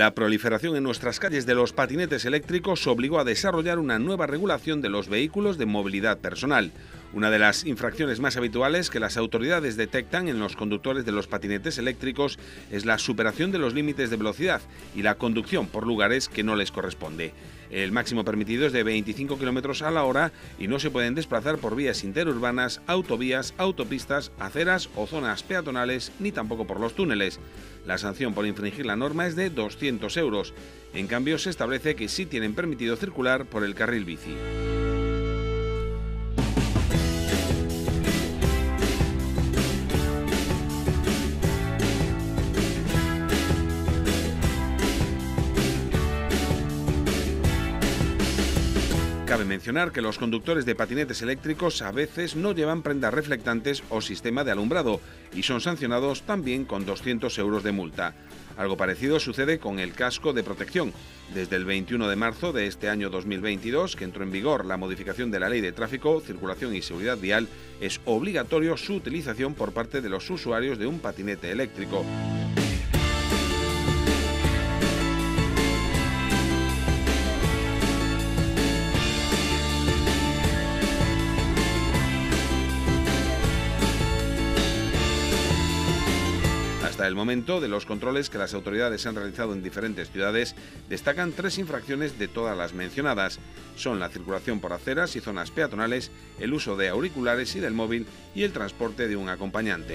La proliferación en nuestras calles de los patinetes eléctricos obligó a desarrollar una nueva regulación de los vehículos de movilidad personal. Una de las infracciones más habituales que las autoridades detectan en los conductores de los patinetes eléctricos es la superación de los límites de velocidad y la conducción por lugares que no les corresponde. El máximo permitido es de 25 km a la hora y no se pueden desplazar por vías interurbanas, autovías, autopistas, aceras o zonas peatonales, ni tampoco por los túneles. La sanción por infringir la norma es de 200 euros. En cambio, se establece que sí tienen permitido circular por el carril bici. Cabe mencionar que los conductores de patinetes eléctricos a veces no llevan prendas reflectantes o sistema de alumbrado y son sancionados también con 200 euros de multa. Algo parecido sucede con el casco de protección. Desde el 21 de marzo de este año 2022, que entró en vigor la modificación de la Ley de Tráfico, Circulación y Seguridad Vial, es obligatorio su utilización por parte de los usuarios de un patinete eléctrico. Hasta el momento, de los controles que las autoridades han realizado en diferentes ciudades, destacan tres infracciones de todas las mencionadas. Son la circulación por aceras y zonas peatonales, el uso de auriculares y del móvil y el transporte de un acompañante.